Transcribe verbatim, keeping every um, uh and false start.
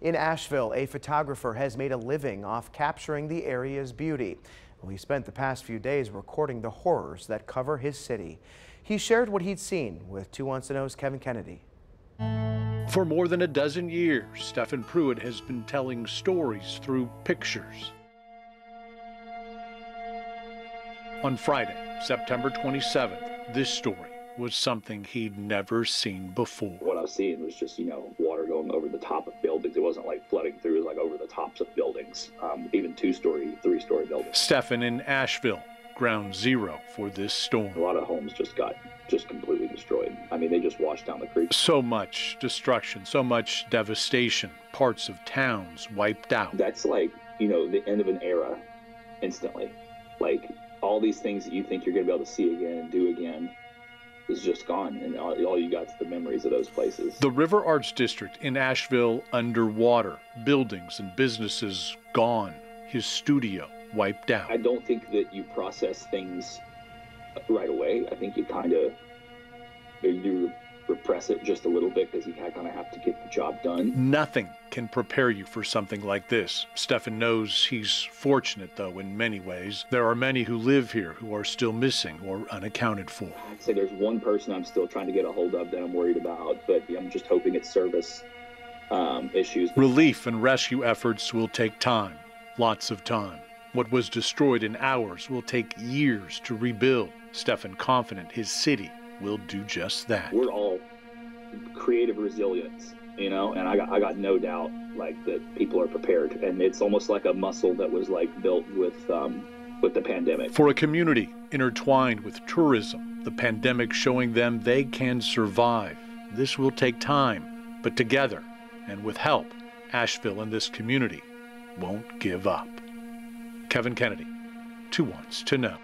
In Asheville, a photographer has made a living off capturing the area's beauty. Well, he spent the past few days recording the horrors that cover his city. He shared what he'd seen with Two Wants to Know's Kevin Kennedy. For more than a dozen years, Stephen Pruitt has been telling stories through pictures. On Friday, September twenty-seventh, this story was something he'd never seen before. What I was seeing was just, you know, water going over the top of buildings. It wasn't like flooding through, it was like over the tops of buildings, um, even two-story, three-story buildings. Stephen in Asheville, ground zero for this storm. A lot of homes just got just completely destroyed. I mean, they just washed down the creek. So much destruction, so much devastation, parts of towns wiped out. That's like, you know, the end of an era instantly. Like, all these things that you think you're going to be able to see again and do again, is just gone, and all you got is the memories of those places. The River Arts District in Asheville underwater, buildings and businesses gone, his studio wiped out. I don't think that you process things right away. I think you kind of, you repress it just a little bit because you kind of have to get the job done. Nothing can prepare you for something like this. Stephen knows he's fortunate, though, in many ways. There are many who live here who are still missing or unaccounted for. I'd say there's one person I'm still trying to get a hold of that I'm worried about, but I'm just hoping it's service um, issues. Relief and rescue efforts will take time, lots of time. What was destroyed in hours will take years to rebuild. Stephen confident his city we'll do just that. We're all creative resilience, you know, and I got, I got no doubt, like, that people are prepared. And it's almost like a muscle that was, like, built with, um, with the pandemic. For a community intertwined with tourism, the pandemic showing them they can survive. This will take time, but together and with help, Asheville and this community won't give up. Kevin Kennedy, Two Wants to Know.